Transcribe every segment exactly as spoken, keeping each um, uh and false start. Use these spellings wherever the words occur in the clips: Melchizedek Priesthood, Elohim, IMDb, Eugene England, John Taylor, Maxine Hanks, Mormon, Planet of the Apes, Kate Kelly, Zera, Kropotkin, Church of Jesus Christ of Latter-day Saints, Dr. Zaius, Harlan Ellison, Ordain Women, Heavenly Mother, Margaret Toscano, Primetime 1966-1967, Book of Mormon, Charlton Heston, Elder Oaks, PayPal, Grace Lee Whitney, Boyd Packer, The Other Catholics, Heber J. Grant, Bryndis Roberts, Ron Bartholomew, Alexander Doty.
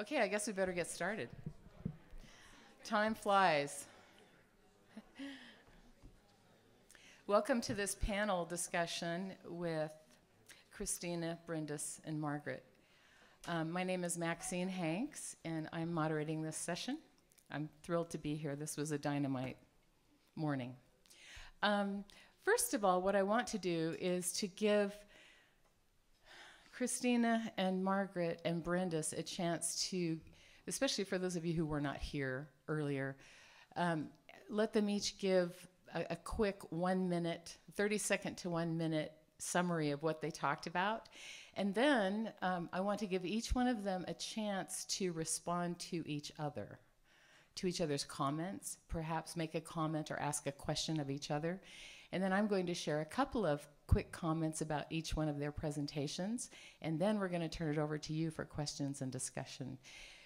Okay, I guess we better get started. Time flies. Welcome to this panel discussion with Cristina, Bryndis, and Margaret. Um, my name is Maxine Hanks, and I'm moderating this session. I'm thrilled to be here. This was a dynamite morning. Um, first of all, what I want to do is to give Cristina and Margaret and Bryndis a chance to, especially for those of you who were not here earlier, um, let them each give a, a quick one minute, thirty second to one minute summary of what they talked about. And then um, I want to give each one of them a chance to respond to each other, to each other's comments, perhaps make a comment or ask a question of each other. And then I'm going to share a couple of quick comments about each one of their presentations, and then we're going to turn it over to you for questions and discussion.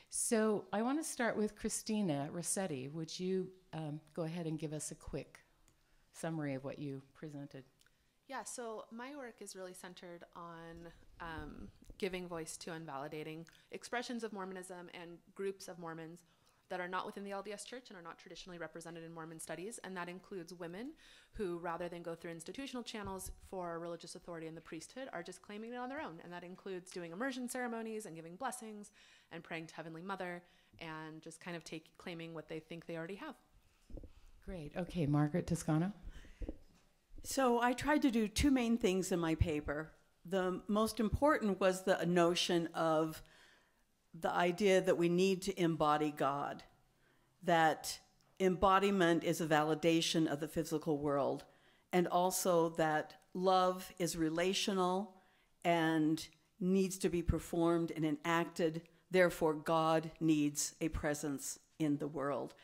So I want to start with Cristina Rosetti. Would you um, go ahead and give us a quick summary of what you presented? Yeah, so my work is really centered on um, giving voice to and validating expressions of Mormonism and groups of Mormons that are not within the L D S Church and are not traditionally represented in Mormon studies, and that includes women who, rather than go through institutional channels for religious authority in the priesthood, are just claiming it on their own, and that includes doing immersion ceremonies and giving blessings and praying to Heavenly Mother and just kind of take, claiming what they think they already have. Great. Okay, Margaret Toscano. So I tried to do two main things in my paper. The most important was the notion of the idea that we need to embody God, that embodiment is a validation of the physical world, and also that love is relational and needs to be performed and enacted. Therefore, God needs a presence in the world.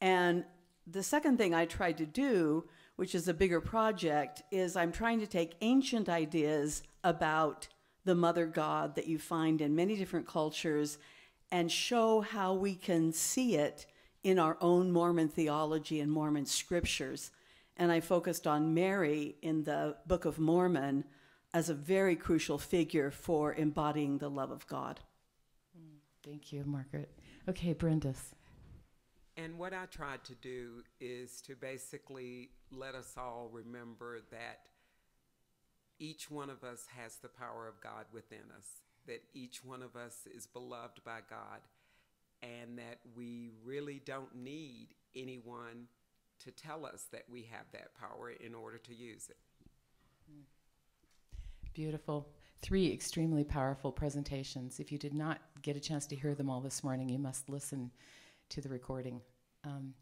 And the second thing I tried to do, which is a bigger project, is I'm trying to take ancient ideas about the mother God that you find in many different cultures and show how we can see it in our own Mormon theology and Mormon scriptures. And I focused on Mary in the Book of Mormon as a very crucial figure for embodying the love of God. Thank you, Margaret. Okay, Bryndis. And what I tried to do is to basically let us all remember that each one of us has the power of God within us, that each one of us is beloved by God, and that we really don't need anyone to tell us that we have that power in order to use it. Beautiful. Three extremely powerful presentations. If you did not get a chance to hear them all this morning, you must listen to the recording. Um,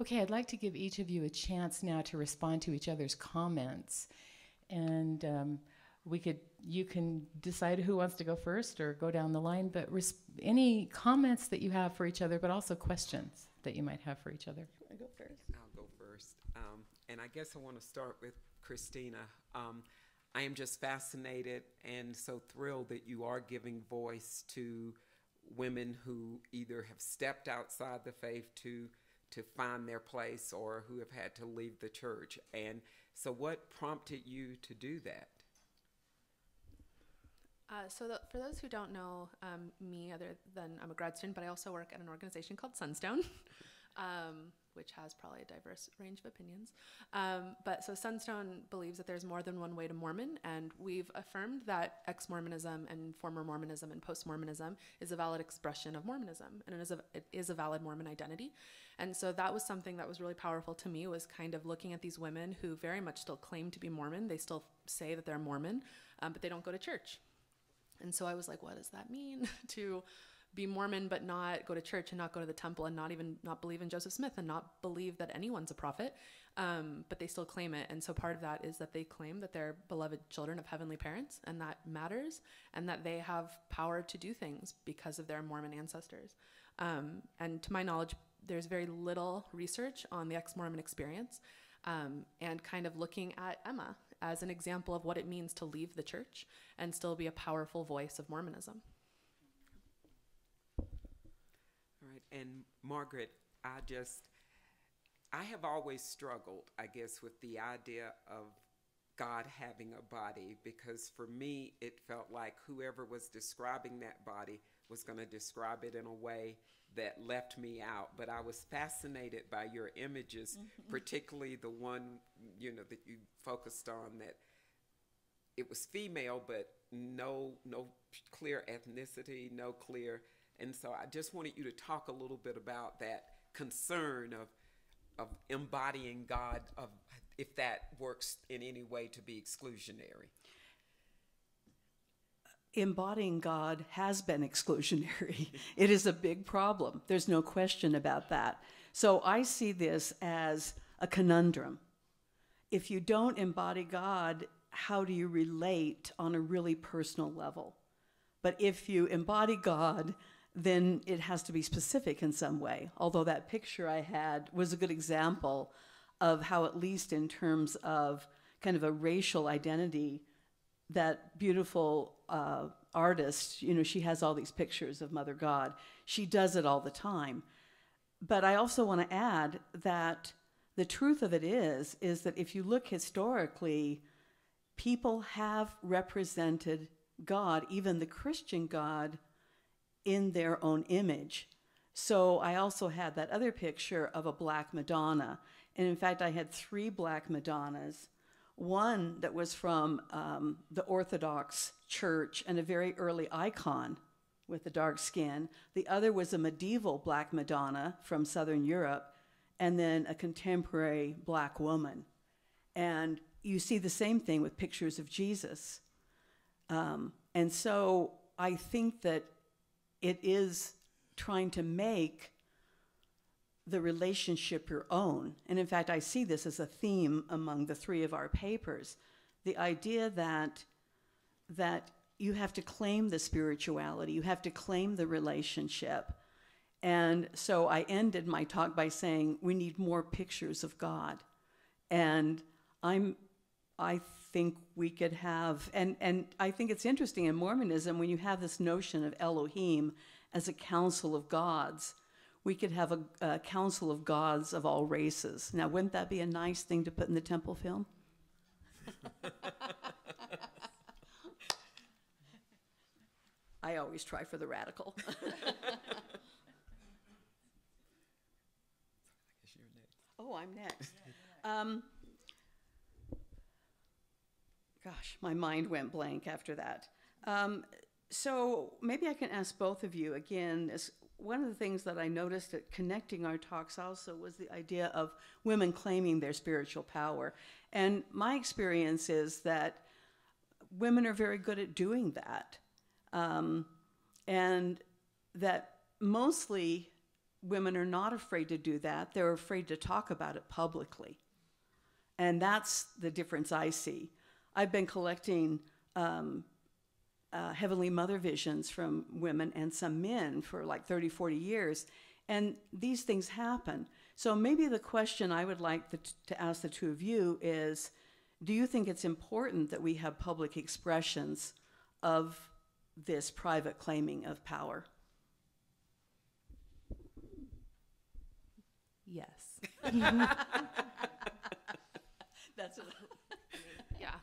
okay, I'd like to give each of you a chance now to respond to each other's comments. And um, we could, you can decide who wants to go first or go down the line, but resp any comments that you have for each other, but also questions that you might have for each other. I'll go first. I'll go first. Um, and I guess I want to start with Cristina. Um, I am just fascinated and so thrilled that you are giving voice to women who either have stepped outside the faith to to find their place or who have had to leave the church. And so what prompted you to do that? Uh, so th for those who don't know um, me, other than I'm a grad student, but I also work at an organization called Sunstone, um, which has probably a diverse range of opinions. Um, but so Sunstone believes that there's more than one way to Mormon, and we've affirmed that ex-Mormonism and former Mormonism and post-Mormonism is a valid expression of Mormonism, and it is a, it is a valid Mormon identity. And so that was something that was really powerful to me, was kind of looking at these women who very much still claim to be Mormon. They still say that they're Mormon, um, but they don't go to church. And so I was like, what does that mean to be Mormon but not go to church and not go to the temple and not even not believe in Joseph Smith and not believe that anyone's a prophet, um, but they still claim it. And so part of that is that they claim that they're beloved children of heavenly parents, and that matters, and that they have power to do things because of their Mormon ancestors. Um, and to my knowledge, there's very little research on the ex-Mormon experience, um, and kind of looking at Emma as an example of what it means to leave the church and still be a powerful voice of Mormonism. All right, and Margaret, I just, I have always struggled, I guess, with the idea of God having a body, because for me, it felt like whoever was describing that body was going to describe it in a way that left me out, but I was fascinated by your images, mm-hmm. particularly the one, you know, that you focused on, that it was female, but no, no clear ethnicity, no clear. And so I just wanted you to talk a little bit about that concern of, of embodying God, of if that works in any way to be exclusionary. Embodying God has been exclusionary. It is a big problem. There's no question about that. So I see this as a conundrum. If you don't embody God, how do you relate on a really personal level? But if you embody God, then it has to be specific in some way. Although that picture I had was a good example of how, at least in terms of kind of a racial identity, that beautiful uh, artist, you know, she has all these pictures of Mother God. She does it all the time. But I also want to add that the truth of it is, is that if you look historically, people have represented God, even the Christian God, in their own image. So I also had that other picture of a black Madonna. And in fact, I had three black Madonnas. One that was from um, the Orthodox Church and a very early icon with the dark skin. The other was a medieval black Madonna from Southern Europe, and then a contemporary black woman. And you see the same thing with pictures of Jesus. Um, and so I think that it is trying to make the relationship your own. And in fact, I see this as a theme among the three of our papers, the idea that, that you have to claim the spirituality, you have to claim the relationship. And so I ended my talk by saying, we need more pictures of God. And I'm, I think we could have, and, and I think it's interesting in Mormonism, when you have this notion of Elohim as a council of gods, we could have a, a council of gods of all races. Now, wouldn't that be a nice thing to put in the temple film? I always try for the radical. Oh, I'm next. Um, gosh, my mind went blank after that. Um, so maybe I can ask both of you again, as one of the things that I noticed at connecting our talks also was the idea of women claiming their spiritual power. And my experience is that women are very good at doing that. Um, and that mostly women are not afraid to do that. They're afraid to talk about it publicly. And that's the difference I see. I've been collecting um, Uh, Heavenly Mother visions from women and some men for like thirty, forty years. And these things happen. So maybe the question I would like the to ask the two of you is, do you think it's important that we have public expressions of this private claiming of power? Yes. That's what yeah.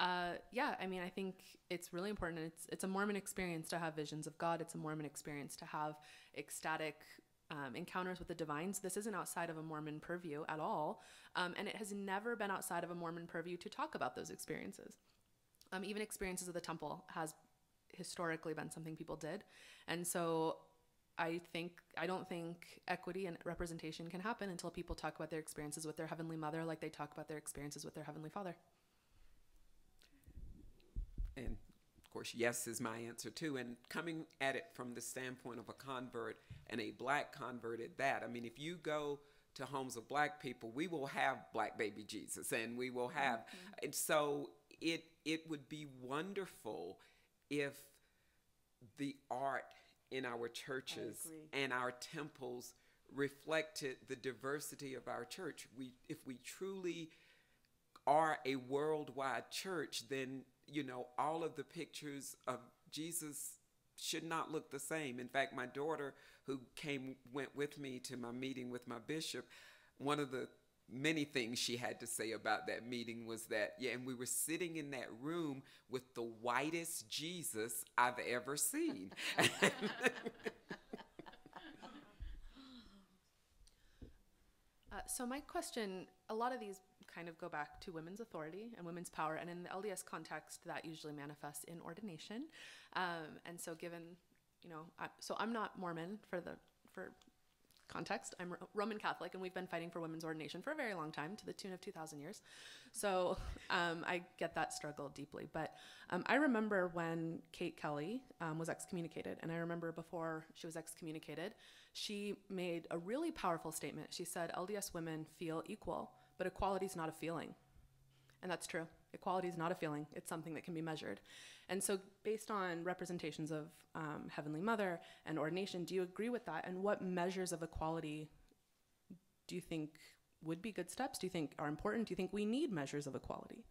Uh, yeah, I mean, I think it's really important. It's, it's a Mormon experience to have visions of God. It's a Mormon experience to have ecstatic um, encounters with the divines. This isn't outside of a Mormon purview at all. Um, and it has never been outside of a Mormon purview to talk about those experiences. Um, even experiences of the temple has historically been something people did. And so I think, I don't think equity and representation can happen until people talk about their experiences with their Heavenly Mother like they talk about their experiences with their Heavenly Father. And of course, yes is my answer too. And coming at it from the standpoint of a convert, and a black convert at that, I mean, if you go to homes of black people, we will have black baby Jesus, and we will have, mm-hmm. and so it, it would be wonderful if the art in our churches and our temples reflected the diversity of our church. We, if we truly are a worldwide church, then you know, all of the pictures of Jesus should not look the same. In fact, my daughter who came, went with me to my meeting with my bishop, one of the many things she had to say about that meeting was that, yeah, and we were sitting in that room with the whitest Jesus I've ever seen. Uh, so my question, a lot of these kind of go back to women's authority and women's power, and in the L D S context, that usually manifests in ordination. Um, and so given, you know, I, so I'm not Mormon for the, for context, I'm Roman Catholic, and we've been fighting for women's ordination for a very long time, to the tune of two thousand years. So um, I get that struggle deeply. But um, I remember when Kate Kelly um, was excommunicated, and I remember before she was excommunicated, she made a really powerful statement. She said, L D S women feel equal, but equality is not a feeling. And that's true. Equality is not a feeling. It's something that can be measured. And so based on representations of um, Heavenly Mother and ordination, do you agree with that? And what measures of equality do you think would be good steps? Do you think are important? Do you think we need measures of equality?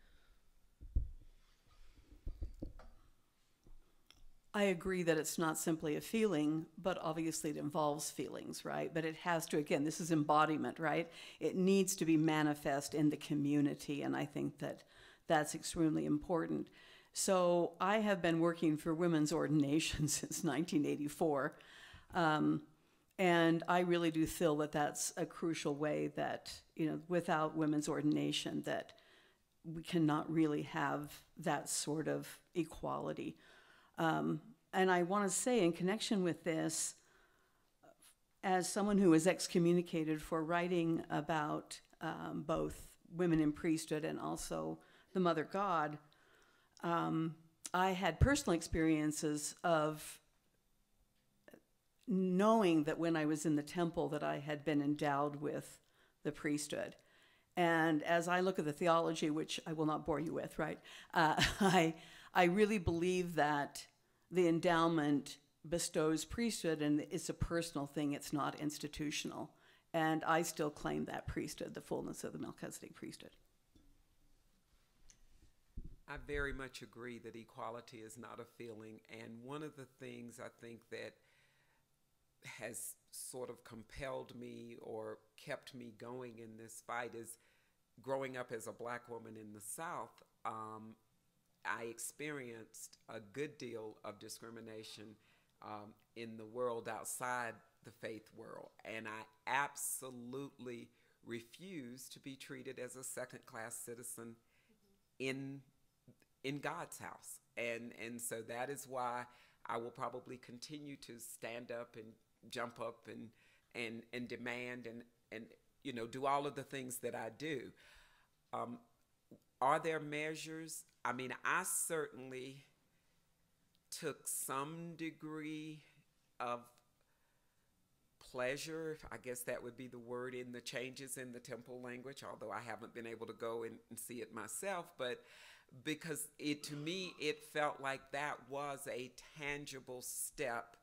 I agree that it's not simply a feeling, but obviously it involves feelings, right? But it has to, again, this is embodiment, right? It needs to be manifest in the community, and I think that that's extremely important. So I have been working for women's ordination since nineteen eighty-four, um, and I really do feel that that's a crucial way that, you know, without women's ordination, that we cannot really have that sort of equality. Um, and I want to say, in connection with this, as someone who was excommunicated for writing about um, both women in priesthood and also the Mother God, um, I had personal experiences of knowing that when I was in the temple that I had been endowed with the priesthood. And as I look at the theology, which I will not bore you with, right, uh, I, I really believe that the endowment bestows priesthood, and it's a personal thing, it's not institutional. And I still claim that priesthood, the fullness of the Melchizedek priesthood. I very much agree that equality is not a feeling. And one of the things I think that has sort of compelled me or kept me going in this fight is growing up as a Black woman in the South, um, I experienced a good deal of discrimination um, in the world outside the faith world. And I absolutely refused to be treated as a second-class citizen in in God's house. And, and so that is why I will probably continue to stand up and jump up and, and, and demand and, and, you know, do all of the things that I do. Um, are there measures? I mean, I certainly took some degree of pleasure, I guess that would be the word, in the changes in the temple language, although I haven't been able to go and, and see it myself, but because it, to me, it felt like that was a tangible step,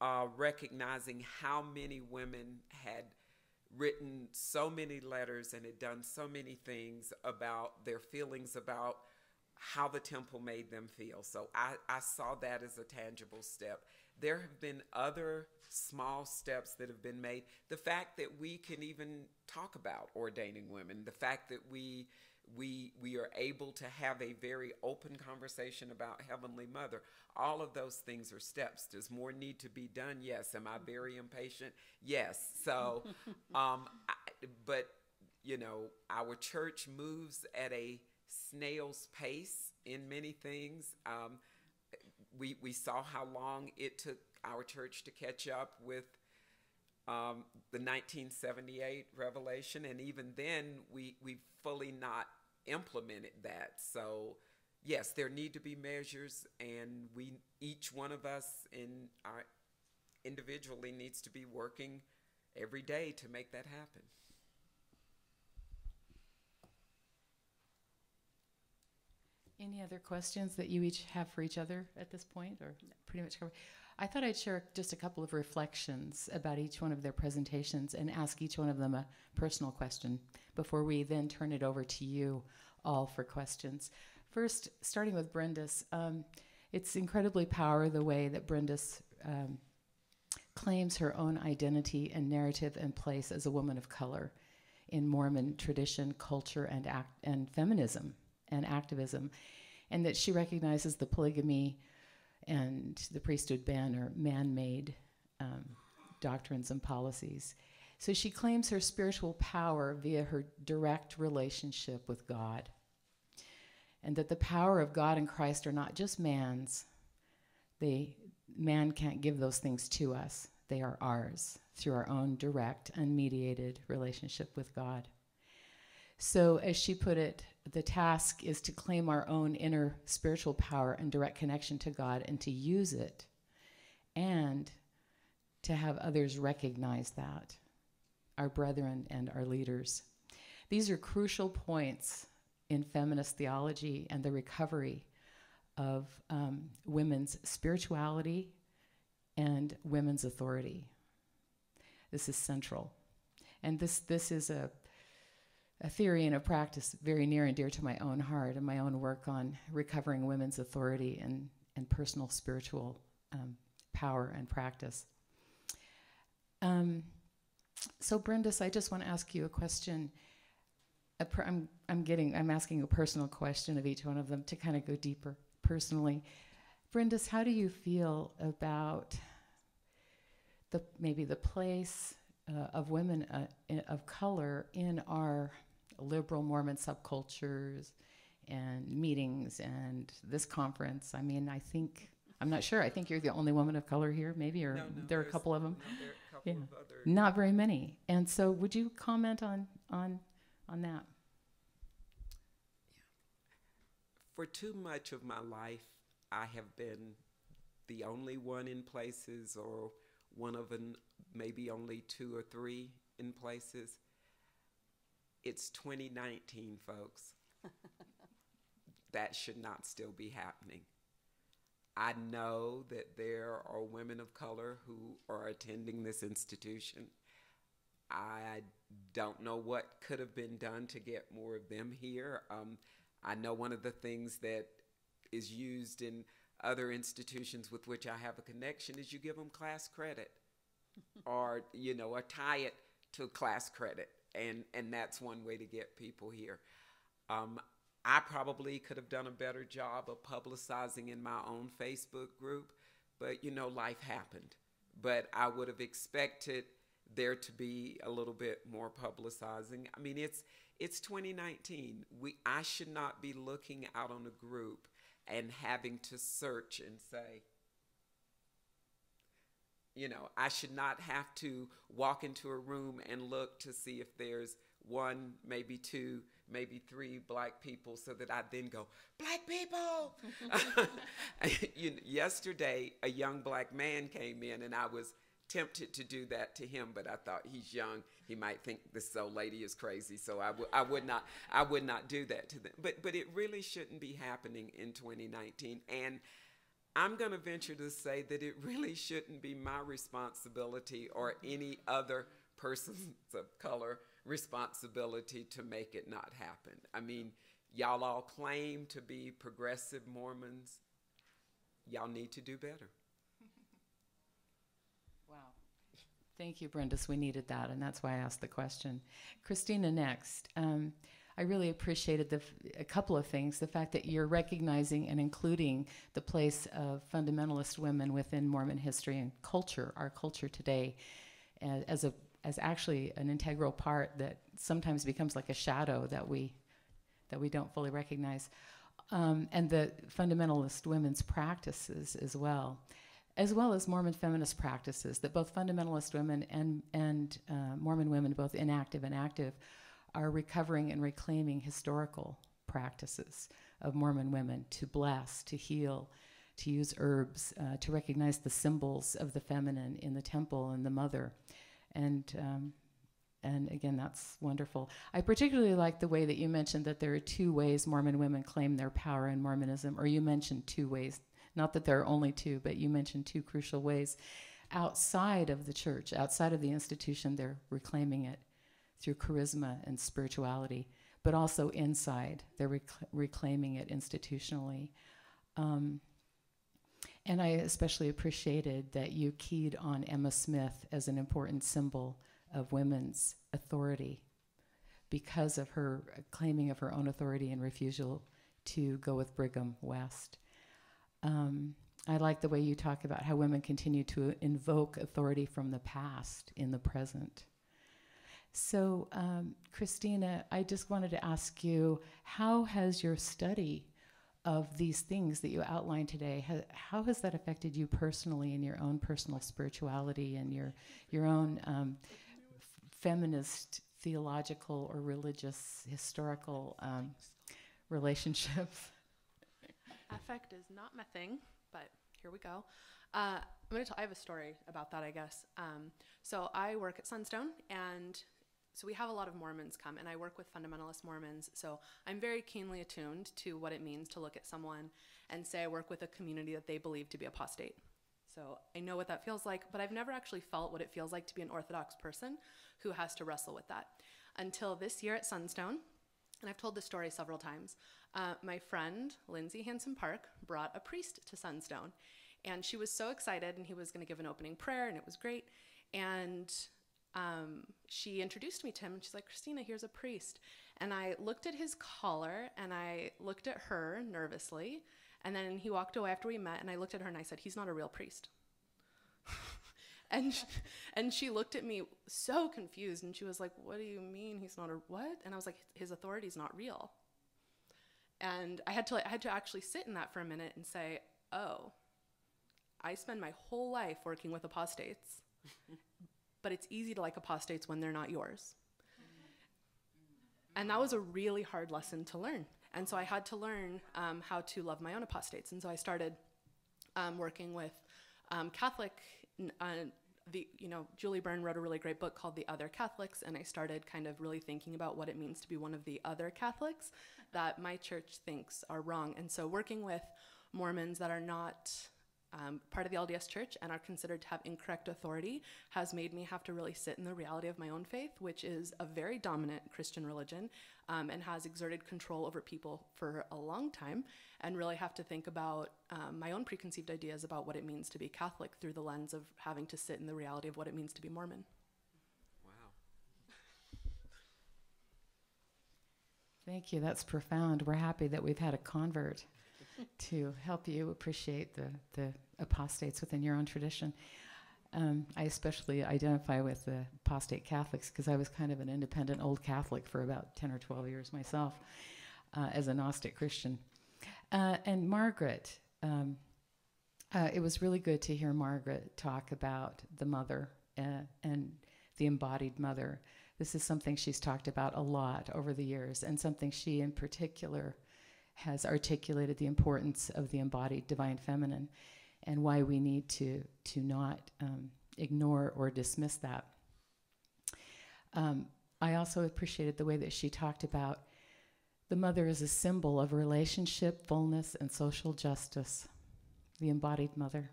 uh, recognizing how many women had written so many letters and had done so many things about their feelings about how the temple made them feel. So I, I saw that as a tangible step. There have been other small steps that have been made. The fact that we can even talk about ordaining women, the fact that we we we are able to have a very open conversation about Heavenly Mother, all of those things are steps. Does more need to be done? Yes. Am I very impatient? Yes. So, um, I, but, you know, our church moves at a snail's pace in many things. Um, we, we saw how long it took our church to catch up with um, the nineteen seventy-eight revelation. And even then, we, we fully not implemented that. So yes, there need to be measures, and we, each one of us in our individually needs to be working every day to make that happen. Any other questions that you each have for each other at this point, or pretty much covered? I thought I'd share just a couple of reflections about each one of their presentations and ask each one of them a personal question before we then turn it over to you all for questions. First, starting with Bryndis, um, it's incredibly powerful the way that Bryndis um, claims her own identity and narrative and place as a woman of color in Mormon tradition, culture, and, act and feminism and activism, and that she recognizes the polygamy and the priesthood ban are man-made um, doctrines and policies. So she claims her spiritual power via her direct relationship with God, and that the power of God and Christ are not just man's. They, man can't give those things to us. They are ours through our own direct, unmediated relationship with God. So as she put it, the task is to claim our own inner spiritual power and direct connection to God and to use it and to have others recognize that, our brethren and our leaders. These are crucial points in feminist theology and the recovery of um, women's spirituality and women's authority. This is central. And this, this is a, a theory and a practice very near and dear to my own heart and my own work on recovering women's authority and, and personal spiritual um, power and practice. Um, so Bryndis, I just want to ask you a question. A per, I'm, I'm, getting, I'm asking a personal question of each one of them to kind of go deeper personally. Bryndis, how do you feel about the, maybe the place uh, of women uh, in, of color in our liberal Mormon subcultures and meetings and this conference? I mean, I think, I'm not sure, I think you're the only woman of color here, maybe, or no, no, there are a couple of them. No, there are a couple yeah. of other not very many. And so would you comment on, on, on that? Yeah. For too much of my life, I have been the only one in places, or one of an, maybe only two or three in places. It's twenty nineteen, folks. That should not still be happening. I know that there are women of color who are attending this institution. I don't know what could have been done to get more of them here. Um, I know one of the things that is used in other institutions with which I have a connection is you give them class credit or, you know, or tie it to class credit. And, and that's one way to get people here. Um, I probably could have done a better job of publicizing in my own Facebook group, but you know, life happened. But I would have expected there to be a little bit more publicizing. I mean, it's, it's twenty nineteen. We, I should not be looking out on a group and having to search and say, you know, I should not have to walk into a room and look to see if there's one, maybe two, maybe three black people so that I then go, black people. You know, yesterday, a young black man came in and I was tempted to do that to him, but I thought he's young. He might think this old lady is crazy, so I, I would not, I would not do that to them. But, but it really shouldn't be happening in twenty nineteen, and I'm going to venture to say that it really shouldn't be my responsibility or any other person's of color responsibility to make it not happen. I mean, y'all all claim to be progressive Mormons. Y'all need to do better. Thank you, Bryndis. We needed that, and that's why I asked the question. Cristina, next. Um, I really appreciated the f a couple of things. The fact that you're recognizing and including the place of fundamentalist women within Mormon history and culture, our culture today, as, as, a, as actually an integral part that sometimes becomes like a shadow that we, that we don't fully recognize, um, and the fundamentalist women's practices as well. As well as Mormon feminist practices that both fundamentalist women and, and uh, Mormon women, both inactive and active, are recovering and reclaiming historical practices of Mormon women to bless, to heal, to use herbs, uh, to recognize the symbols of the feminine in the temple and the mother. And, um, and again, that's wonderful. I particularly like the way that you mentioned that there are two ways Mormon women claim their power in Mormonism, or you mentioned two ways. Not that there are only two, but you mentioned two crucial ways. Outside of the church, outside of the institution, they're reclaiming it through charisma and spirituality, but also inside, they're rec reclaiming it institutionally. Um, and I especially appreciated that you keyed on Emma Smith as an important symbol of women's authority because of her claiming of her own authority and refusal to go with Brigham West. Um, I like the way you talk about how women continue to invoke authority from the past in the present. So, um, Cristina, I just wanted to ask you, how has your study of these things that you outlined today, ha how has that affected you personally in your own personal spirituality and your, your own um, feminist, theological or religious, historical um, relationships? Affect is not my thing, but here we go. Uh, I'm gonna tell, I have a story about that, I guess. Um, so I work at Sunstone, and so we have a lot of Mormons come, and I work with fundamentalist Mormons, so I'm very keenly attuned to what it means to look at someone and say I work with a community that they believe to be apostate. So I know what that feels like, but I've never actually felt what it feels like to be an Orthodox person who has to wrestle with that. Until this year at Sunstone, and I've told this story several times, uh, my friend, Lindsay Hanson Park, brought a priest to Sunstone. And she was so excited, and he was gonna give an opening prayer, and it was great. And um, she introduced me to him, and she's like, Cristina, here's a priest. And I looked at his collar, and I looked at her nervously, and then he walked away after we met, and I looked at her and I said, he's not a real priest. and, she, and she looked at me so confused, and she was like, what do you mean he's not a what? And I was like, his authority's not real. And I had to, I had to actually sit in that for a minute and say, oh, I spend my whole life working with apostates, but it's easy to like apostates when they're not yours. And that was a really hard lesson to learn. And so I had to learn um, how to love my own apostates. And so I started um, working with um, Catholic, uh, the, you know, Julie Byrne wrote a really great book called The Other Catholics. And I started kind of really thinking about what it means to be one of the other Catholics that my church thinks are wrong. And so working with Mormons that are not um, part of the L D S church and are considered to have incorrect authority has made me have to really sit in the reality of my own faith, which is a very dominant Christian religion. Um, and has exerted control over people for a long time, and really have to think about um, my own preconceived ideas about what it means to be Catholic through the lens of having to sit in the reality of what it means to be Mormon. Wow. Thank you, that's profound. We're happy that we've had a convert to help you appreciate the, the apostates within your own tradition. Um, I especially identify with the apostate Catholics because I was kind of an independent old Catholic for about ten or twelve years myself uh, as a Gnostic Christian. Uh, and Margaret, um, uh, it was really good to hear Margaret talk about the mother uh, and the embodied mother. This is something she's talked about a lot over the years, and something she in particular has articulated the importance of the embodied divine feminine, and why we need to, to not um, ignore or dismiss that. Um, I also appreciated the way that she talked about the mother as a symbol of relationship, fullness, and social justice, the embodied mother.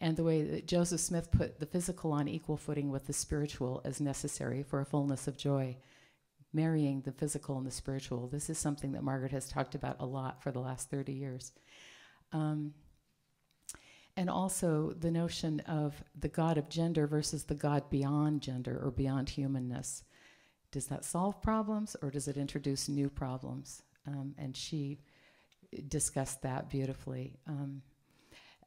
And the way that Joseph Smith put the physical on equal footing with the spiritual as necessary for a fullness of joy, marrying the physical and the spiritual. This is something that Margaret has talked about a lot for the last thirty years. Um, And also the notion of the God of gender versus the God beyond gender or beyond humanness. Does that solve problems or does it introduce new problems? Um, and she discussed that beautifully. Um,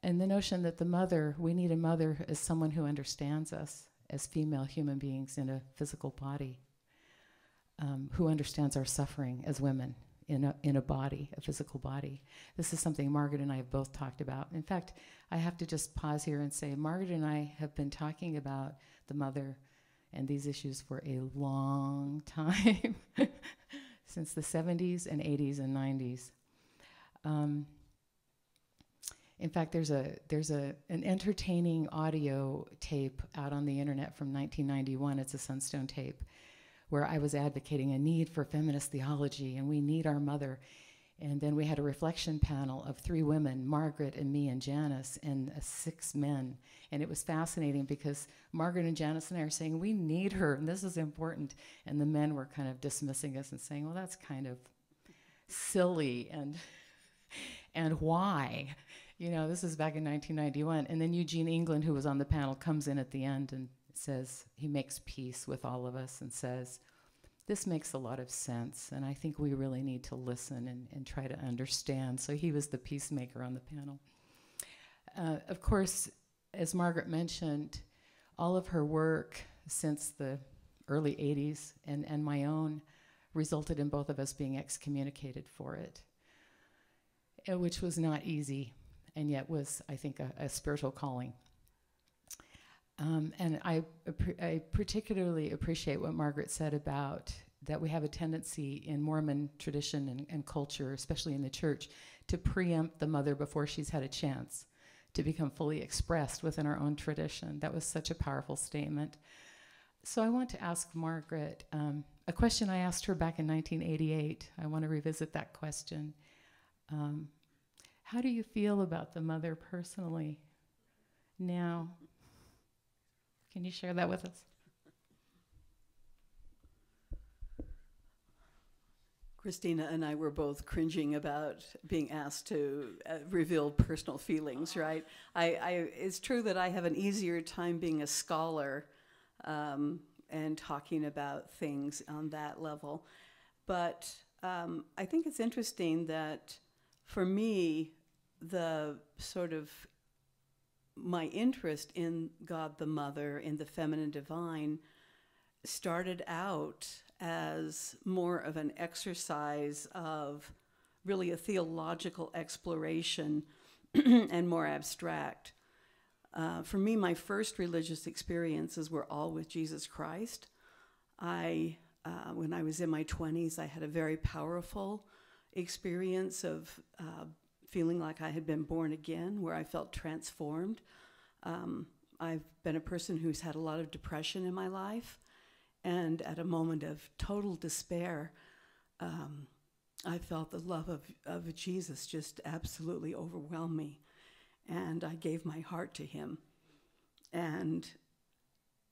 and the notion that the mother, we need a mother as someone who understands us as female human beings in a physical body, um, who understands our suffering as women in a, in a body, a physical body. This is something Margaret and I have both talked about. In fact, I have to just pause here and say, Margaret and I have been talking about the mother and these issues for a long time, since the seventies and eighties and nineties. Um, in fact, there's, a, there's a, an entertaining audio tape out on the internet from nineteen ninety-one, it's a Sunstone tape, where I was advocating a need for feminist theology and we need our mother. And then we had a reflection panel of three women, Margaret and me and Janice, and uh, six men. And it was fascinating because Margaret and Janice and I are saying, we need her and this is important. And the men were kind of dismissing us and saying, well, that's kind of silly and, and why? You know, this is back in nineteen ninety-one. And then Eugene England, who was on the panel, comes in at the end and says, he makes peace with all of us and says, this makes a lot of sense, and I think we really need to listen and, and try to understand. So he was the peacemaker on the panel. Uh, of course, as Margaret mentioned, all of her work since the early eighties and, and my own resulted in both of us being excommunicated for it, which was not easy, and yet was, I think, a, a spiritual calling. Um, and I, I particularly appreciate what Margaret said about that we have a tendency in Mormon tradition and, and culture, especially in the church, to preempt the mother before she's had a chance to become fully expressed within our own tradition. That was such a powerful statement. So I want to ask Margaret um, a question I asked her back in nineteen eighty-eight. I want to revisit that question. Um, how do you feel about the mother personally now? Can you share that with us? Cristina and I were both cringing about being asked to uh, reveal personal feelings, right? I, I, it's true that I have an easier time being a scholar um, and talking about things on that level. But um, I think it's interesting that for me, the sort of my interest in God the Mother, in the feminine divine, started out as more of an exercise of really a theological exploration and more abstract. Uh, for me, my first religious experiences were all with Jesus Christ. I, uh, when I was in my twenties, I had a very powerful experience of uh, feeling like I had been born again, where I felt transformed. Um, I've been a person who's had a lot of depression in my life, and at a moment of total despair, um, I felt the love of, of Jesus just absolutely overwhelm me, and I gave my heart to him. And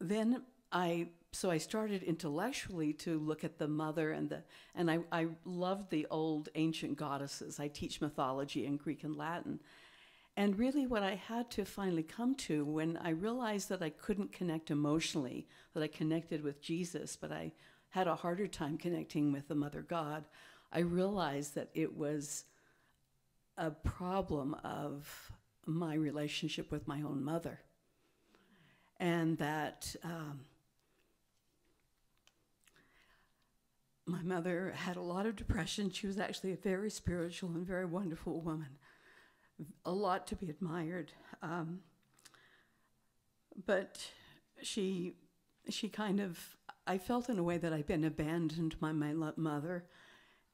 then I, so I started intellectually to look at the mother, and the, and I, I loved the old ancient goddesses. I teach mythology in Greek and Latin. And really what I had to finally come to when I realized that I couldn't connect emotionally, that I connected with Jesus, but I had a harder time connecting with the Mother God, I realized that it was a problem of my relationship with my own mother. And that, um, my mother had a lot of depression. She was actually a very spiritual and very wonderful woman, a lot to be admired. Um, but she, she kind of, I felt in a way that I'd been abandoned by my mother.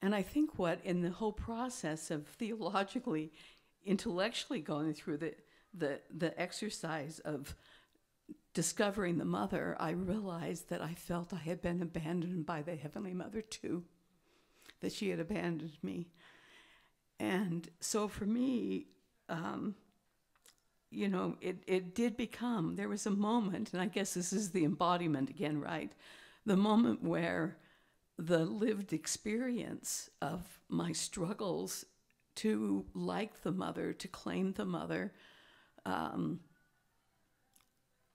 And I think what in the whole process of theologically, intellectually going through the, the, the exercise of discovering the mother, I realized that I felt I had been abandoned by the Heavenly Mother too, that she had abandoned me. And so for me, um, you know, it, it did become, there was a moment, and I guess this is the embodiment again, right? The moment where the lived experience of my struggles to like the mother, to claim the mother, um,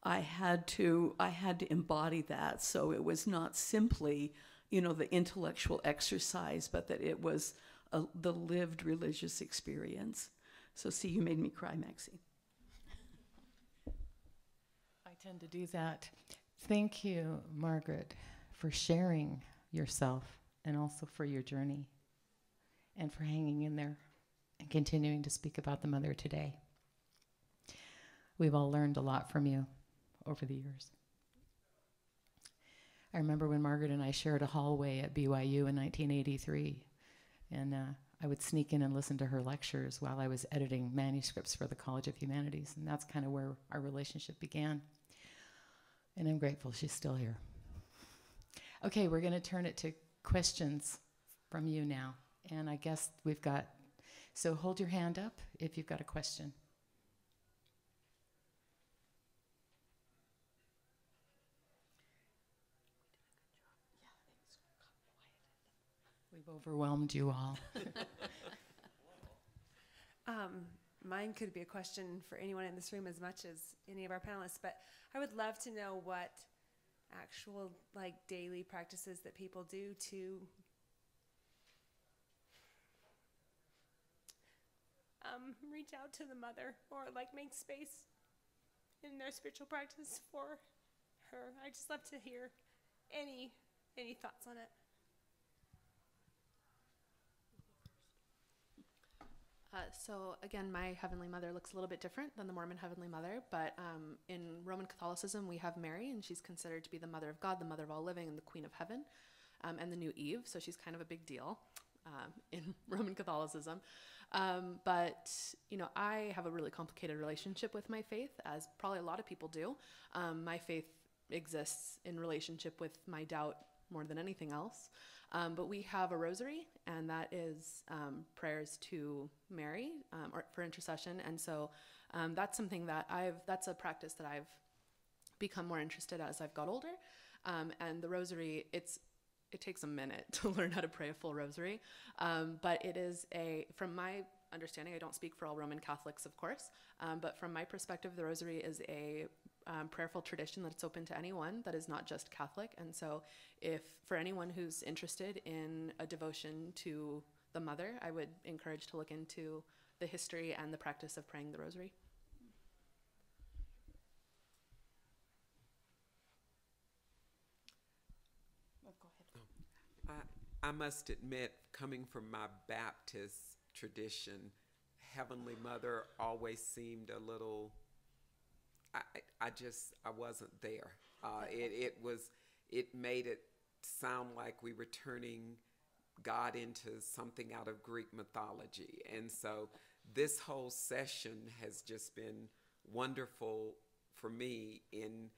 I had to, I had to embody that. So it was not simply, you know, the intellectual exercise, but that it was a, the lived religious experience. So see, you made me cry, Maxine. I tend to do that. Thank you, Margaret, for sharing yourself and also for your journey and for hanging in there and continuing to speak about the mother today. We've all learned a lot from you over the years. I remember when Margaret and I shared a hallway at B Y U in nineteen eighty-three, and uh, I would sneak in and listen to her lectures while I was editing manuscripts for the College of Humanities, and that's kind of where our relationship began. And I'm grateful she's still here. Okay, we're gonna turn it to questions from you now, and I guess we've got, so hold your hand up if you've got a question. Overwhelmed you all. um, mine could be a question for anyone in this room as much as any of our panelists, but I would love to know what actual like daily practices that people do to um, reach out to the mother or like make space in their spiritual practice for her. I just love to hear any any thoughts on it. Uh, so again, my Heavenly Mother looks a little bit different than the Mormon Heavenly Mother, but um, in Roman Catholicism, we have Mary, and she's considered to be the Mother of God, the Mother of all living, and the Queen of Heaven, um, and the new Eve, so she's kind of a big deal um, in Roman Catholicism. Um, but, you know, I have a really complicated relationship with my faith, as probably a lot of people do. Um, my faith exists in relationship with my doubt more than anything else. Um, but we have a rosary, and that is um, prayers to Mary um, or for intercession. And so um, that's something that I've, that's a practice that I've become more interested in as I've got older. Um, and the rosary, it's, it takes a minute to learn how to pray a full rosary. Um, but it is a, from my understanding, I don't speak for all Roman Catholics, of course, um, but from my perspective, the rosary is a Um, prayerful tradition that's open to anyone that is not just Catholic. And so if for anyone who's interested in a devotion to the mother, I would encourage to look into the history and the practice of praying the rosary. Oh, go ahead. Uh, I must admit, coming from my Baptist tradition, Heavenly Mother always seemed a little I, I just, I wasn't there. Uh, it, it was, it made it sound like we were turning God into something out of Greek mythology. And so this whole session has just been wonderful for me in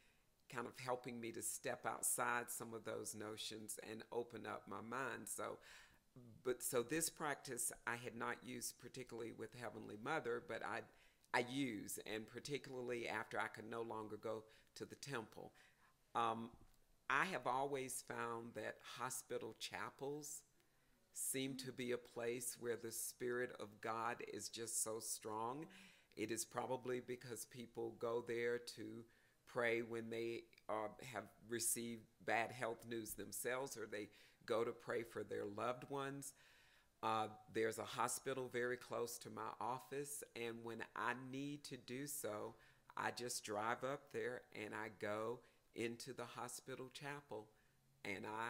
kind of helping me to step outside some of those notions and open up my mind. So, but, so this practice I had not used particularly with Heavenly Mother, but I I use, and particularly after I could no longer go to the temple. Um, I have always found that hospital chapels seem to be a place where the Spirit of God is just so strong. It is probably because people go there to pray when they uh, have received bad health news themselves, or they go to pray for their loved ones. Uh, there's a hospital very close to my office, and when I need to do so, I just drive up there and I go into the hospital chapel, and I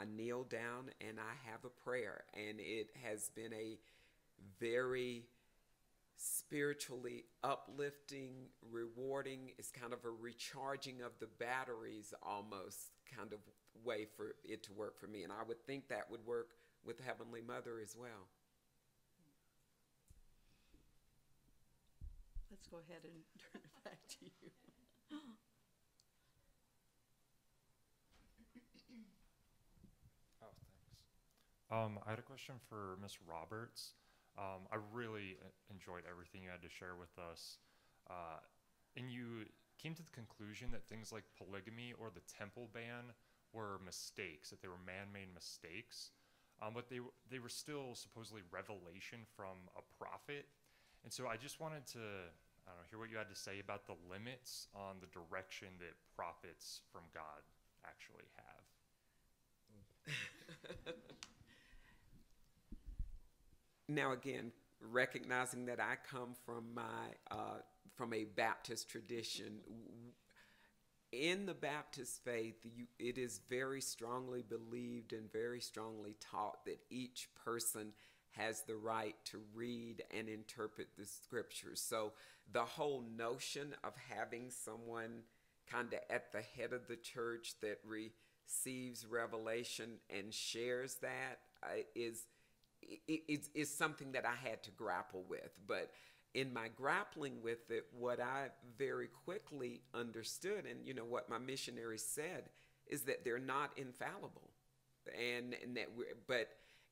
I kneel down and I have a prayer, and it has been a very spiritually uplifting, rewarding. It's kind of a recharging of the batteries almost kind of way for it to work for me, and I would think that would work with Heavenly Mother as well. Let's go ahead and turn it back to you. Oh, thanks. Um, I had a question for Miz Roberts. Um, I really enjoyed everything you had to share with us. Uh, and you came to the conclusion that things like polygamy or the temple ban were mistakes, that they were man-made mistakes. Um, but they, they were still supposedly revelation from a prophet. And so I just wanted to I don't know, hear what you had to say about the limits on the direction that prophets from God actually have. Now, again, recognizing that I come from, my, uh, from a Baptist tradition, in the Baptist faith, you, it is very strongly believed and very strongly taught that each person has the right to read and interpret the scriptures. So the whole notion of having someone kind of at the head of the church that receives revelation and shares that uh, is, is, is something that I had to grapple with. But in my grappling with it, what I very quickly understood, and you know what my missionary said, is that they're not infallible, and, and that we're, but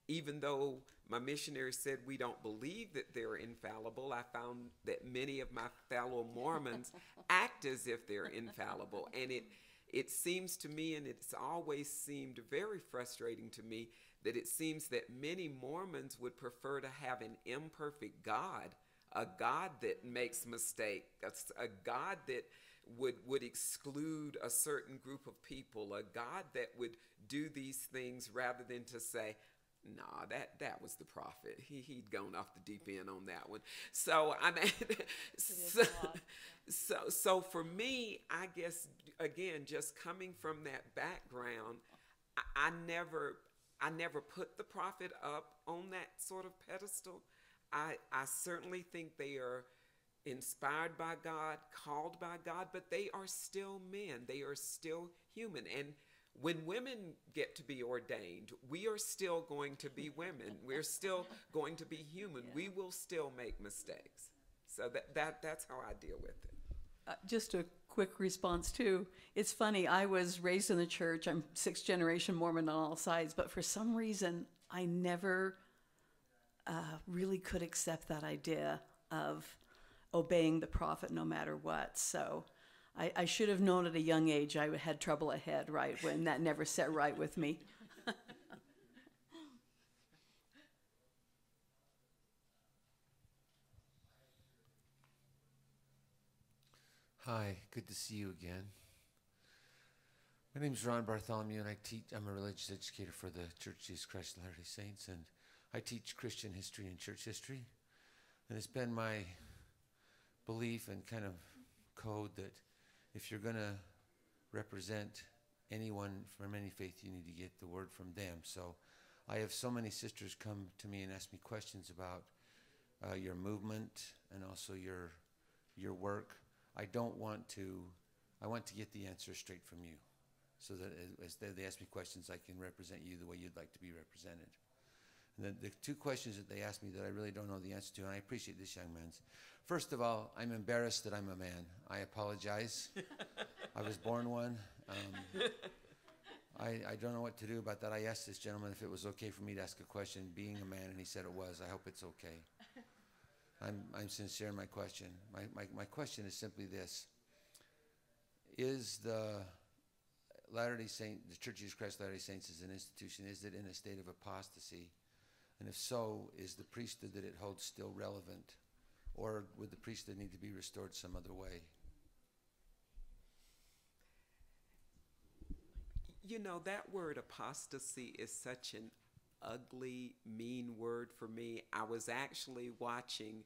even though my missionary said we don't believe that they're infallible, I found that many of my fellow Mormons act as if they're infallible, and it it seems to me, and it's always seemed very frustrating to me, that it seems that many Mormons would prefer to have an imperfect God, a God that makes mistakes, a God that would, would exclude a certain group of people, a God that would do these things rather than to say, nah, that, that was the prophet. He, he'd gone off the deep end on that one. So, I mean, so, so, so for me, I guess, again, just coming from that background, I, I never, I never put the prophet up on that sort of pedestal. I, I certainly think they are inspired by God, called by God, but they are still men. They are still human. And when women get to be ordained, we are still going to be women. We're still going to be human. Yeah. We will still make mistakes. So that, that, that's how I deal with it. Uh, just a quick response too. It's funny, I was raised in the church. I'm sixth generation Mormon on all sides, but for some reason, I never uh, really could accept that idea of obeying the prophet no matter what. So I, I should have known at a young age I had trouble ahead, right, when that never set right with me. Hi, good to see you again. My name is Ron Bartholomew, and I teach, I'm a religious educator for the Church of Jesus Christ of Latter-day Saints, and I teach Christian history and church history. And it's been my belief and kind of code that if you're going to represent anyone from any faith, you need to get the word from them. So I have so many sisters come to me and ask me questions about uh, your movement and also your your work. I don't want to, I want to get the answer straight from you so that as they ask me questions, I can represent you the way you'd like to be represented. And then the two questions that they asked me that I really don't know the answer to, and I appreciate this young man's. First of all, I'm embarrassed that I'm a man. I apologize. I was born one. Um, I, I don't know what to do about that. I asked this gentleman if it was okay for me to ask a question, being a man, and he said it was. I hope it's okay. I'm, I'm sincere in my question. My, my, my question is simply this. Is the Latter-day Saint, the Church of Jesus Christ of Latter-day Saints as an institution, is it in a state of apostasy? And if so, is the priesthood that it holds still relevant? Or would the priesthood need to be restored some other way? You know, that word apostasy is such an ugly, mean word for me. I was actually watching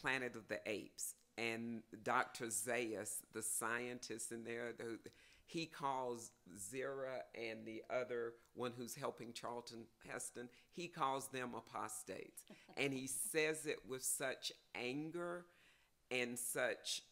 Planet of the Apes, and Doctor Zaius, the scientist in there, the, he calls Zera and the other one who's helping Charlton Heston, he calls them apostates. And he says it with such anger and such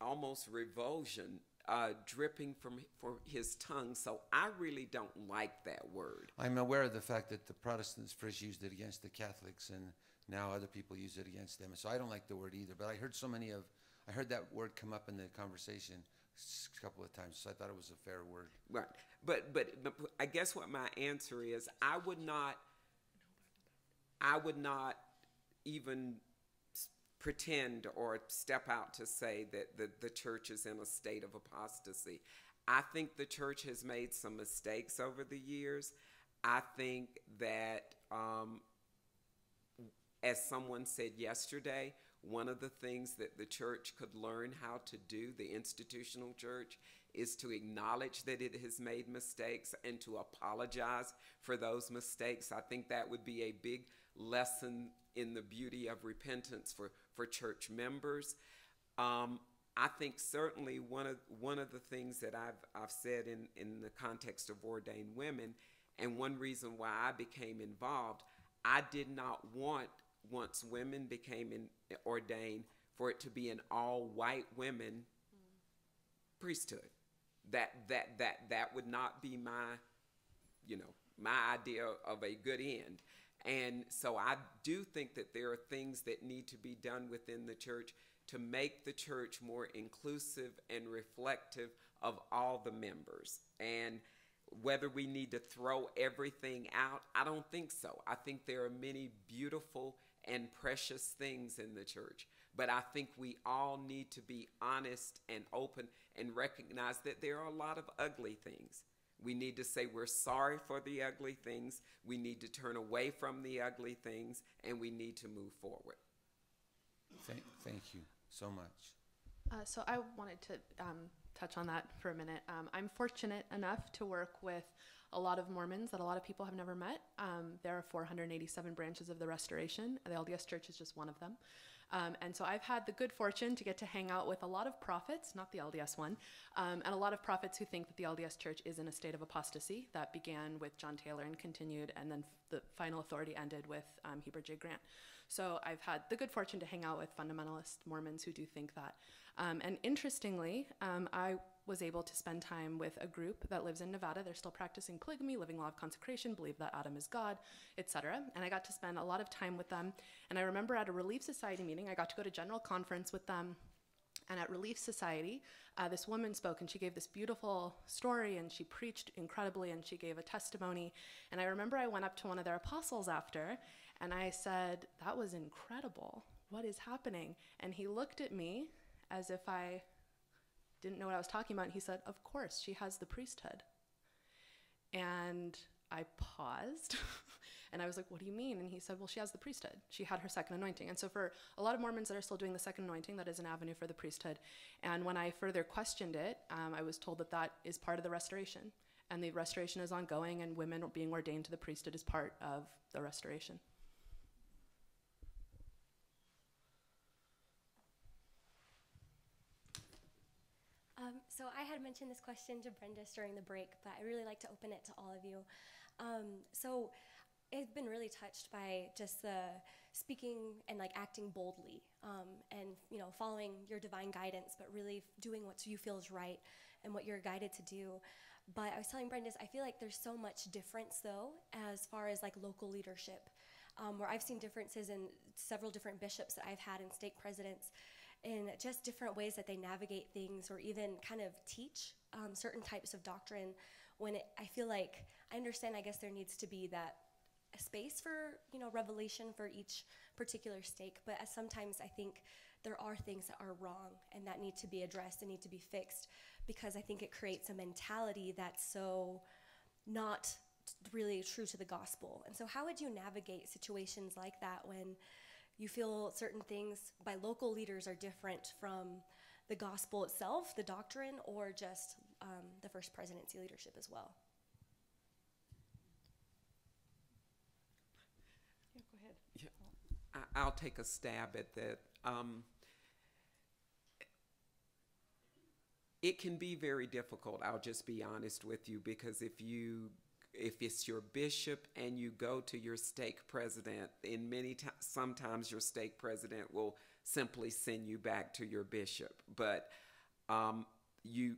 almost revulsion uh, dripping from, from his tongue. So I really don't like that word. I'm aware of the fact that the Protestants first used it against the Catholics, and now other people use it against them. So I don't like the word either, but I heard so many of, I heard that word come up in the conversation a couple of times, so I thought it was a fair word. Right, but, but but I guess what my answer is, I would not, I would not even pretend or step out to say that the, the church is in a state of apostasy. I think the church has made some mistakes over the years. I think that, um, as someone said yesterday, one of the things that the church could learn how to do, the institutional church, is to acknowledge that it has made mistakes and to apologize for those mistakes. I think that would be a big lesson in the beauty of repentance for, for church members. Um, I think certainly one of, one of the things that I've, I've said in, in the context of Ordain Women, and one reason why I became involved, I did not want, once women became in, ordained, for it to be an all-white women mm. priesthood. That that that that would not be my, you know, my idea of a good end. And so I do think that there are things that need to be done within the church to make the church more inclusive and reflective of all the members. And whether we need to throw everything out, I don't think so. I think there are many beautiful and precious things in the church, but I think we all need to be honest and open and recognize that there are a lot of ugly things. We need to say we're sorry for the ugly things, we need to turn away from the ugly things, and we need to move forward. Thank, thank you so much. Uh, so I wanted to um, touch on that for a minute. Um, I'm fortunate enough to work with a lot of Mormons that a lot of people have never met. Um, there are four hundred eighty-seven branches of the Restoration. The L D S Church is just one of them. Um, and so I've had the good fortune to get to hang out with a lot of prophets, not the L D S one, um, and a lot of prophets who think that the L D S Church is in a state of apostasy that began with John Taylor and continued, and then f the final authority ended with um, Heber J. Grant. So I've had the good fortune to hang out with fundamentalist Mormons who do think that. Um, and interestingly, um, I was able to spend time with a group that lives in Nevada. They're still practicing polygamy, living law of consecration, believe that Adam is God, et cetera. And I got to spend a lot of time with them. And I remember at a Relief Society meeting, I got to go to general conference with them. And at Relief Society, uh, this woman spoke, and she gave this beautiful story, and she preached incredibly, and she gave a testimony. And I remember I went up to one of their apostles after, and I said, "That was incredible. What is happening?" And he looked at me as if I didn't know what I was talking about. And he said, "Of course, she has the priesthood." And I paused and I was like, "What do you mean?" And he said, "Well, she has the priesthood. She had her second anointing." And so for a lot of Mormons that are still doing the second anointing, that is an avenue for the priesthood. And when I further questioned it, um, I was told that that is part of the Restoration, and the Restoration is ongoing, and women being ordained to the priesthood is part of the Restoration. Um, so I had mentioned this question to Bryndis during the break, but I really like to open it to all of you. Um, so I've been really touched by just the speaking and like acting boldly, um, and you know, following your divine guidance, but really doing what you feel is right and what you're guided to do. But I was telling Bryndis, I feel like there's so much difference though, as far as like local leadership, um, where I've seen differences in several different bishops that I've had and stake presidents, in just different ways that they navigate things or even kind of teach um, certain types of doctrine, when it, I feel like, I understand, I guess there needs to be that space for, you know, revelation for each particular stake, but as sometimes I think there are things that are wrong and that need to be addressed and need to be fixed, because I think it creates a mentality that's so not really true to the gospel. And so how would you navigate situations like that when you feel certain things by local leaders are different from the gospel itself, the doctrine, or just um, the first presidency leadership as well? Yeah, go ahead. Yeah, I'll take a stab at that. Um, it can be very difficult, I'll just be honest with you, because if you If it's your bishop and you go to your stake president, in many times, sometimes your stake president will simply send you back to your bishop. But um, you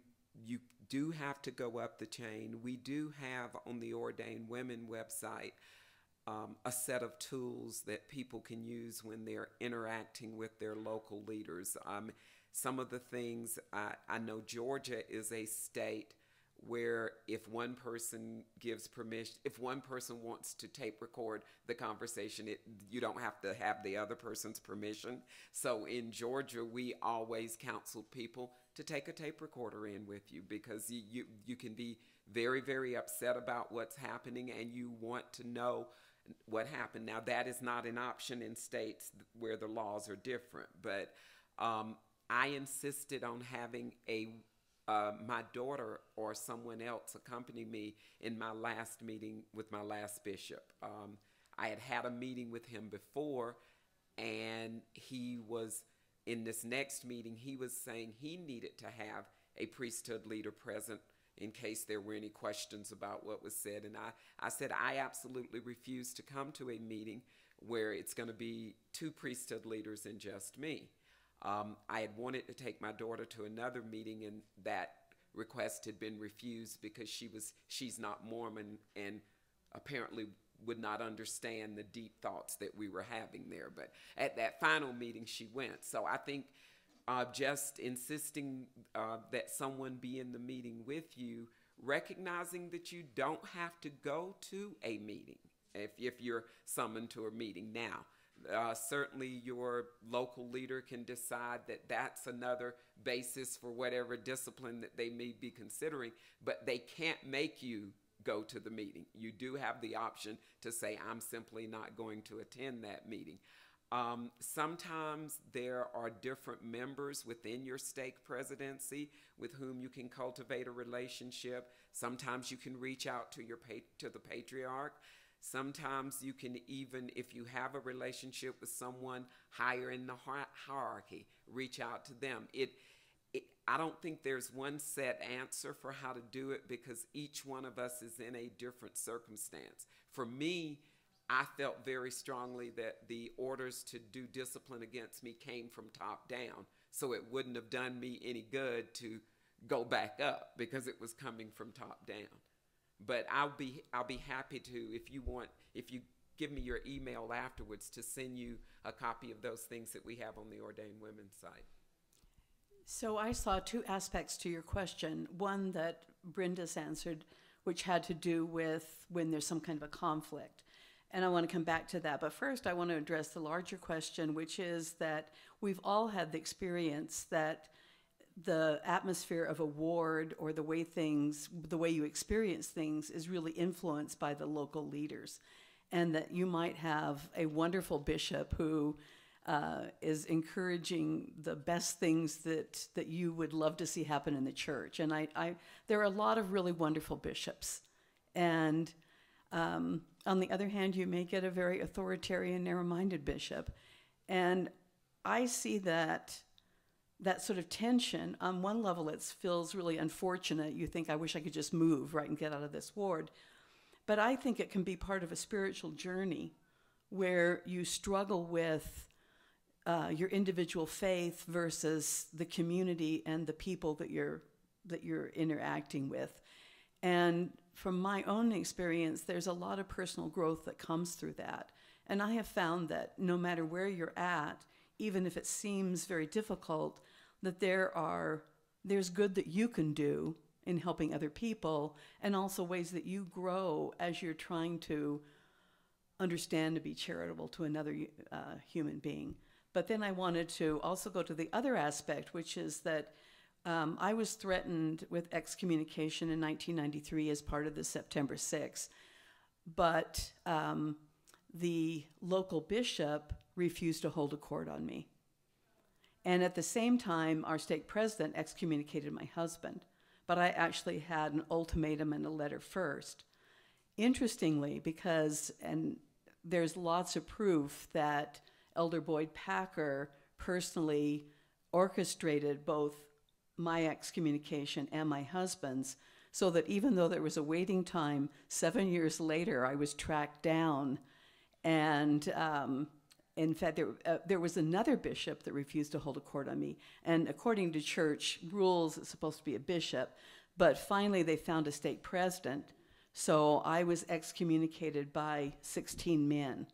you do have to go up the chain. We do have on the Ordain Women website um, a set of tools that people can use when they're interacting with their local leaders. Um, some of the things, I, I know Georgia is a state where if one person gives permission, if one person wants to tape record the conversation, it, you don't have to have the other person's permission. So in Georgia, we always counsel people to take a tape recorder in with you, because you, you, you can be very, very upset about what's happening and you want to know what happened. Now, that is not an option in states where the laws are different, but um, I insisted on having a Uh, my daughter or someone else accompanied me in my last meeting with my last bishop. Um, I had had a meeting with him before, and he was, in this next meeting, he was saying he needed to have a priesthood leader present in case there were any questions about what was said. And I, I said, I absolutely refuse to come to a meeting where it's going to be two priesthood leaders and just me. Um, I had wanted to take my daughter to another meeting, and that request had been refused because she was, she's not Mormon and apparently would not understand the deep thoughts that we were having there. But at that final meeting, she went. So I think uh, just insisting uh, that someone be in the meeting with you, recognizing that you don't have to go to a meeting if, if you're summoned to a meeting now. Uh, certainly your local leader can decide that that's another basis for whatever discipline that they may be considering, but they can't make you go to the meeting. You do have the option to say, I'm simply not going to attend that meeting. Um, sometimes there are different members within your stake presidency with whom you can cultivate a relationship. Sometimes you can reach out to your pa to the patriarch. Sometimes you can even, if you have a relationship with someone higher in the hierarchy, reach out to them. It, it, I don't think there's one set answer for how to do it because each one of us is in a different circumstance. For me, I felt very strongly that the orders to do discipline against me came from top down, so it wouldn't have done me any good to go back up because it was coming from top down. But I'll be I'll be happy to, if you want, if you give me your email afterwards, to send you a copy of those things that we have on the Ordain Women site. So I saw two aspects to your question. One that Bryndis answered, which had to do with when there's some kind of a conflict. And I want to come back to that. But first, I want to address the larger question, which is that we've all had the experience that the atmosphere of a ward or the way things, the way you experience things is really influenced by the local leaders. And that you might have a wonderful bishop who uh, is encouraging the best things that, that you would love to see happen in the church. And I, I there are a lot of really wonderful bishops. And Um, on the other hand, you may get a very authoritarian, narrow-minded bishop. And I see that, that sort of tension. On one level, it feels really unfortunate. You think, I wish I could just move, right, and get out of this ward. But I think it can be part of a spiritual journey where you struggle with uh, your individual faith versus the community and the people that you're, that you're interacting with. And from my own experience, there's a lot of personal growth that comes through that. And I have found that no matter where you're at, even if it seems very difficult, that there are, there's good that you can do in helping other people, and also ways that you grow as you're trying to understand to be charitable to another uh, human being. But then I wanted to also go to the other aspect, which is that Um, I was threatened with excommunication in nineteen ninety-three as part of the September sixth, but um, the local bishop refused to hold a court on me. And at the same time, our stake president excommunicated my husband, but I actually had an ultimatum and a letter first. Interestingly, because, and there's lots of proof that Elder Boyd Packer personally orchestrated both my excommunication and my husband's, so that even though there was a waiting time, seven years later I was tracked down. And um, in fact, there, uh, there was another bishop that refused to hold a court on me. And according to church rules, it's supposed to be a bishop, but finally they found a stake president. So I was excommunicated by sixteen men.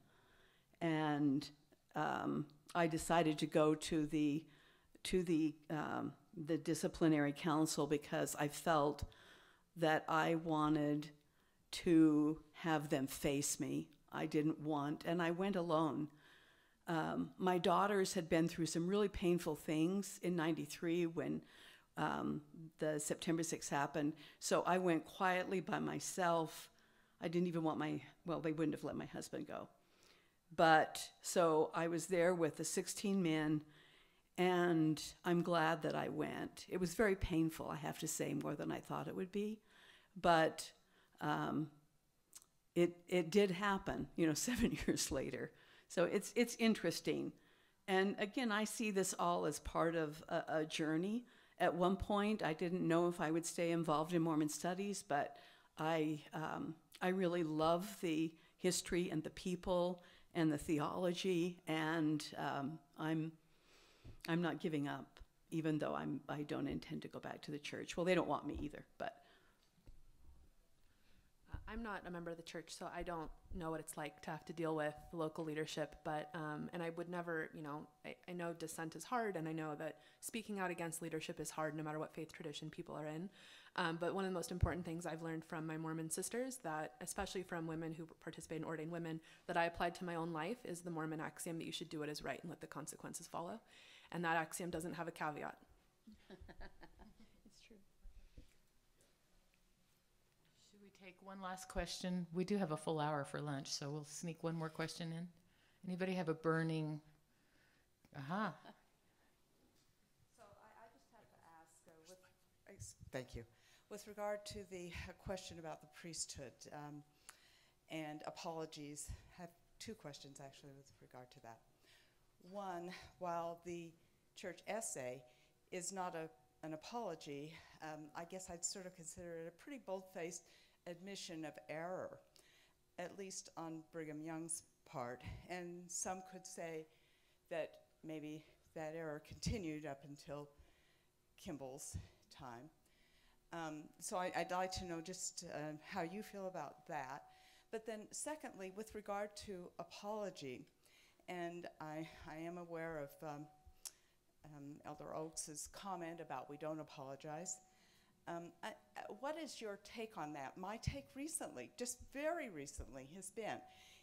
And um, I decided to go to the, to the, um, the disciplinary council because I felt that I wanted to have them face me. I didn't want, and I went alone. Um, my daughters had been through some really painful things in ninety-three when um, the September sixth happened. So I went quietly by myself. I didn't even want my, well, they wouldn't have let my husband go. But so I was there with the sixteen men, and I'm glad that I went. It was very painful, I have to say, more than I thought it would be. But um, it, it did happen, you know, seven years later. So it's, it's interesting. And again, I see this all as part of a, a journey. At one point, I didn't know if I would stay involved in Mormon studies, but I, um, I really love the history and the people and the theology, and um, I'm... I'm not giving up, even though I'm, I don't intend to go back to the church. Well, they don't want me either, but. I'm not a member of the church, so I don't know what it's like to have to deal with local leadership, but, um, and I would never, you know, I, I know dissent is hard, and I know that speaking out against leadership is hard no matter what faith tradition people are in. Um, but one of the most important things I've learned from my Mormon sisters, that especially from women who participate in Ordain Women, that I applied to my own life, is the Mormon axiom that you should do what is right and let the consequences follow. And that axiom doesn't have a caveat. It's true. Should we take one last question? We do have a full hour for lunch, so we'll sneak one more question in. Anybody have a burning Uh-huh. So I, I just have to ask, uh, with, ex thank you, with regard to the uh, question about the priesthood um, and apologies, I have two questions actually with regard to that. One, while the church essay is not a, an apology, um, I guess I'd sort of consider it a pretty bold-faced admission of error, at least on Brigham Young's part. And some could say that maybe that error continued up until Kimball's time. Um, so I, I'd like to know just uh, how you feel about that. But then secondly, with regard to apology, and I, I am aware of um, um, Elder Oaks' comment about we don't apologize. Um, I, uh, what is your take on that? My take recently, just very recently, has been,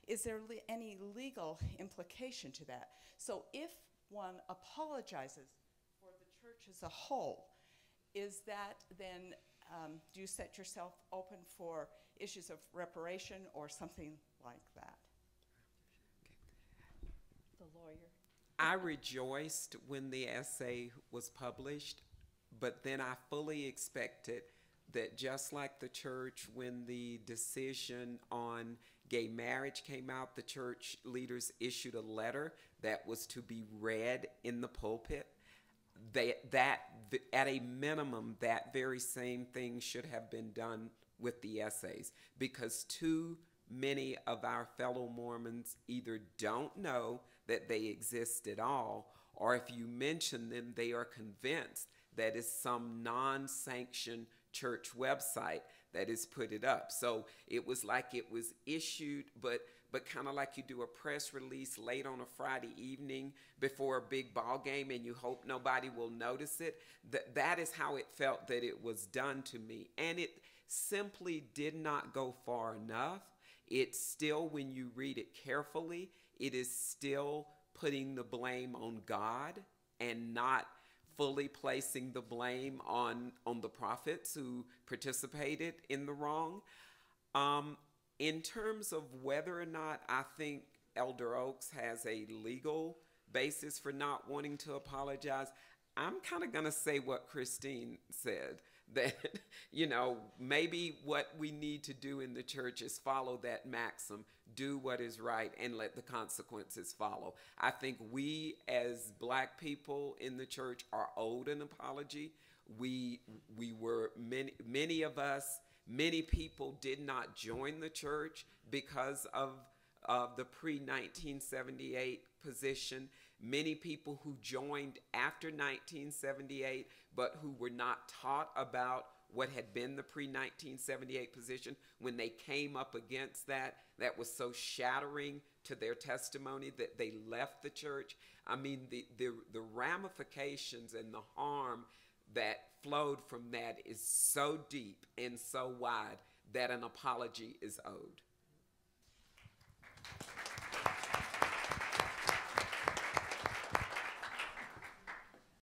is there le any legal implication to that? So if one apologizes for the church as a whole, is that then, um, do you set yourself open for issues of reparation or something like that? The lawyer. I rejoiced when the essay was published, but then I fully expected that just like the church, when the decision on gay marriage came out, the church leaders issued a letter that was to be read in the pulpit. They, that, at a minimum, that very same thing should have been done with the essays, because too many of our fellow Mormons either don't know that they exist at all, or if you mention them, they are convinced that is some non-sanctioned church website that has put it up. So it was like it was issued, but but kind of like you do a press release late on a Friday evening before a big ball game and you hope nobody will notice it. Th that is how it felt that it was done to me. And it simply did not go far enough. It's still, when you read it carefully, it is still putting the blame on God and not fully placing the blame on, on the prophets who participated in the wrong. Um, in terms of whether or not I think Elder Oaks has a legal basis for not wanting to apologize, I'm kind of going to say what Christine said, that, you know, maybe what we need to do in the church is follow that maxim, do what is right and let the consequences follow. I think we as Black people in the church are owed an apology. We, we were, many, many of us, many people did not join the church because of, of the pre nineteen seventy-eight position. Many people who joined after nineteen seventy-eight, but who were not taught about what had been the pre nineteen seventy-eight position, when they came up against that, that was so shattering to their testimony that they left the church. I mean, the, the, the ramifications and the harm that flowed from that is so deep and so wide that an apology is owed.